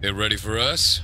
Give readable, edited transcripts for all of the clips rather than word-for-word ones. Get ready for us.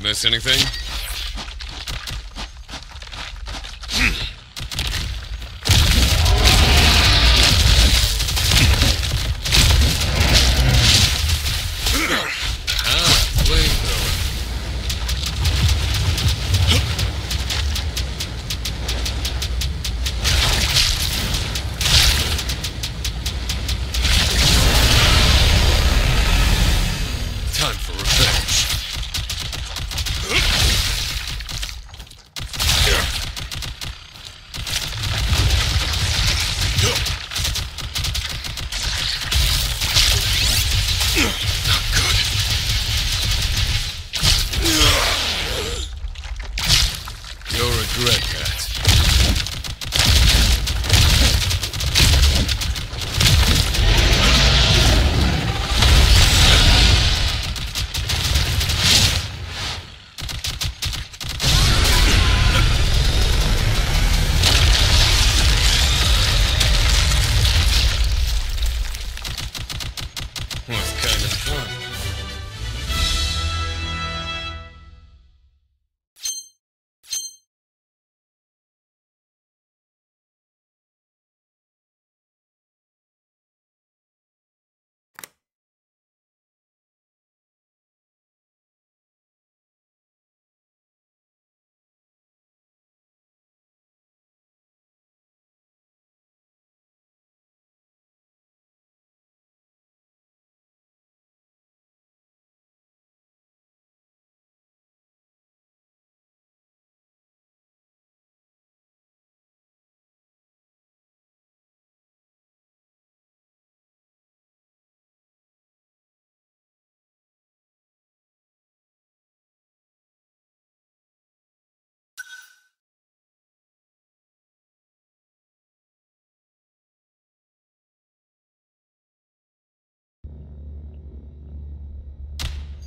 Miss anything?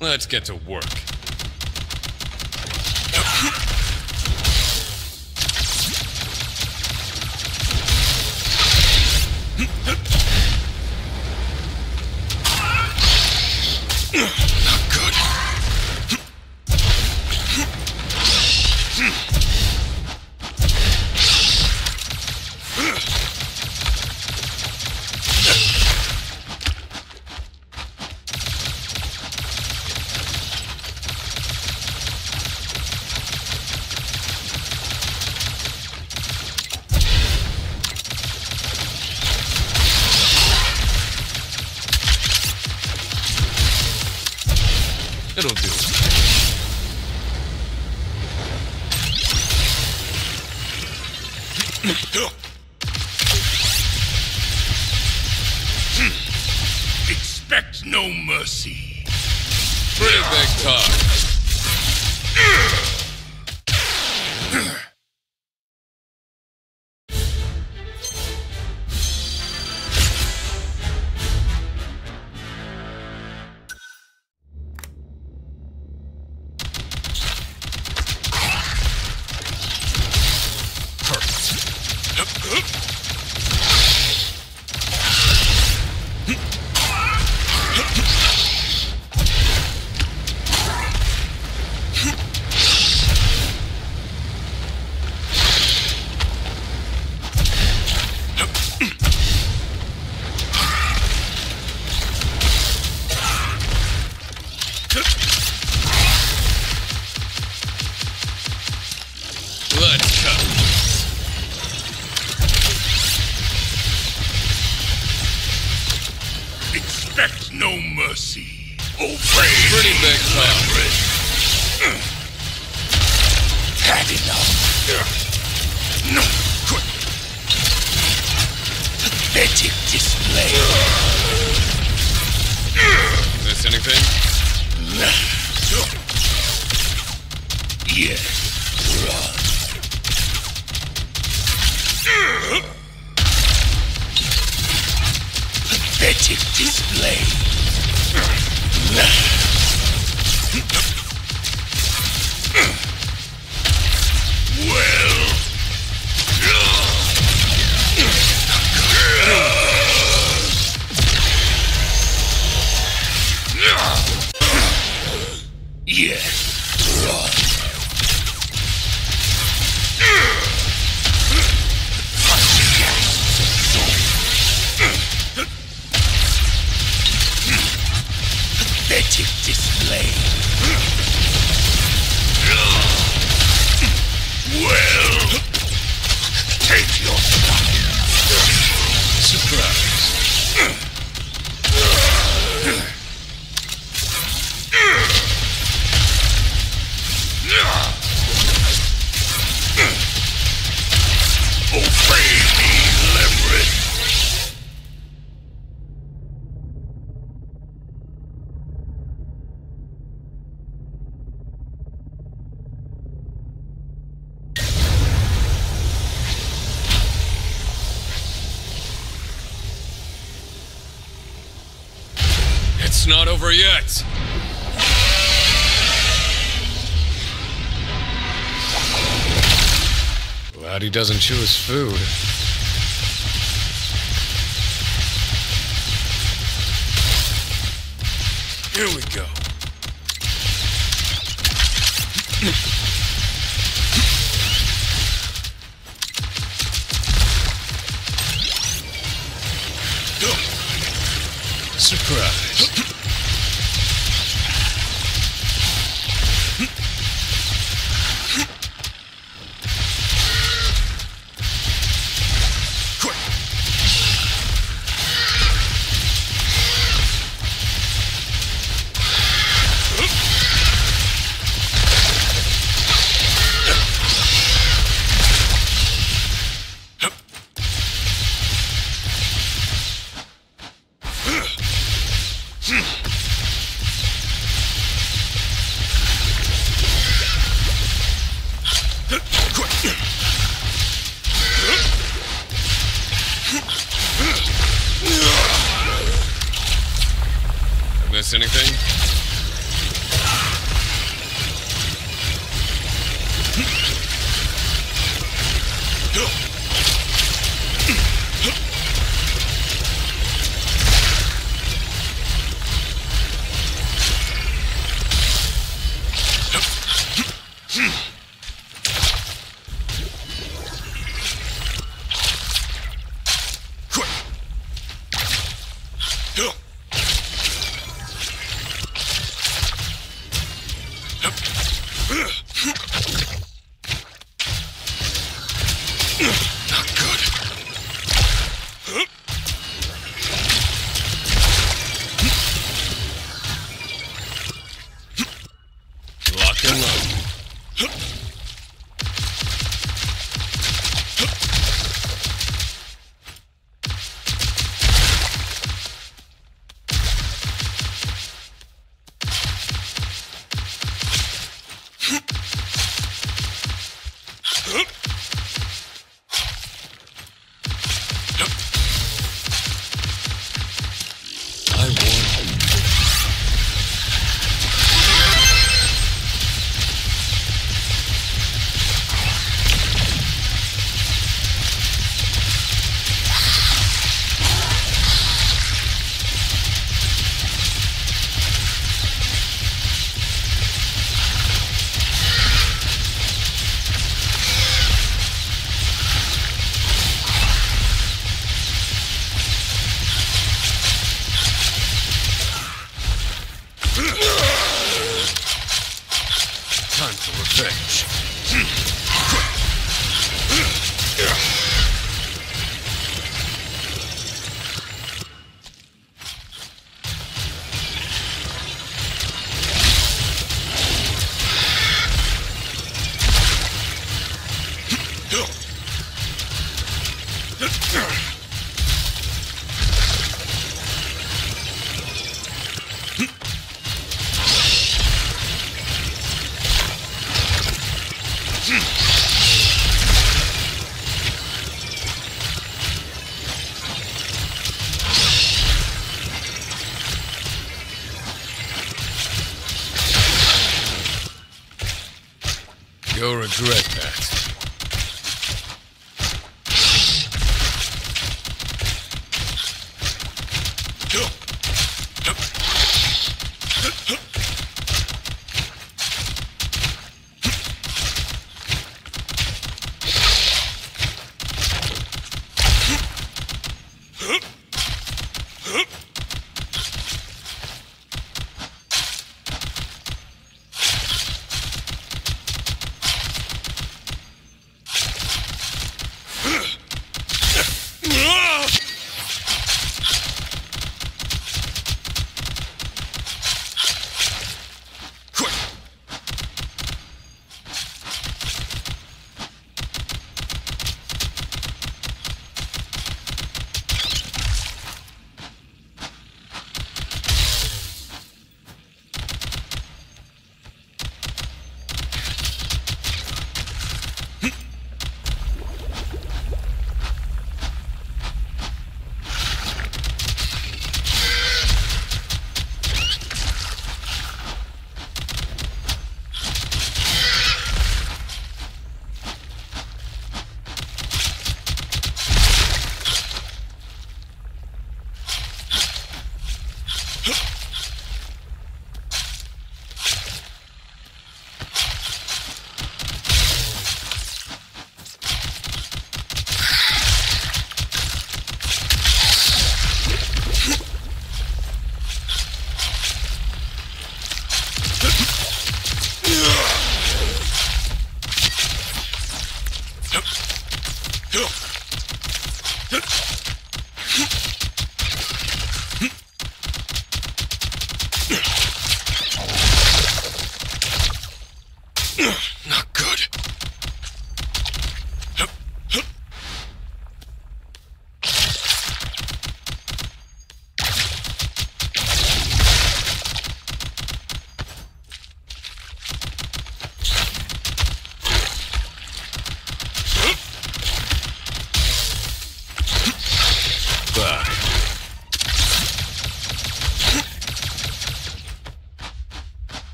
Let's get to work. It'll do it. Expect no mercy. Pretty big talk. Expect no mercy. Obey. Pretty big time. Had enough. No. Pathetic display. Miss anything? Yes. Run. Pathetic display. Well. Yes, run. Pathetic display. Well, take your stuff. Surprise. It's not over yet. Glad he doesn't chew his food. Here we go. Surprise. Miss anything? Not good. Lock and load. Time for revenge. You'll regret that.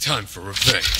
Time for revenge.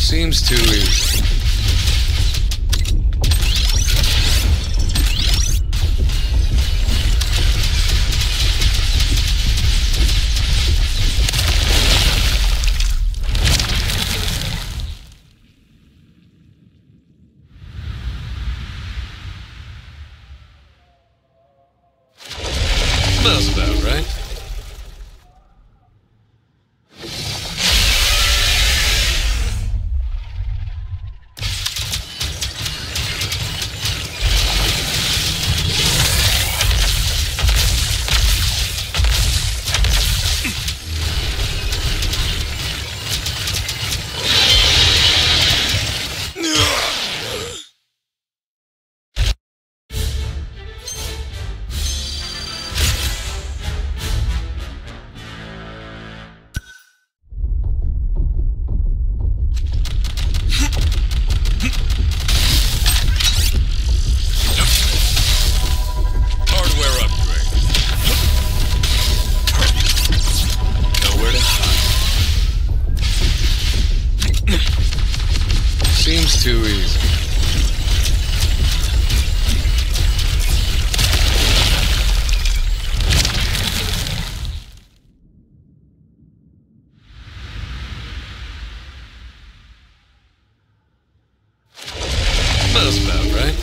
Seems too easy. That's about right. It's too easy. That's about right.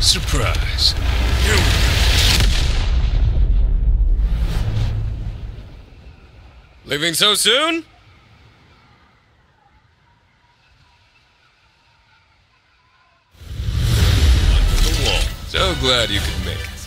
Surprise. Here we go. Leaving so soon? Under the wall. So glad you could make it.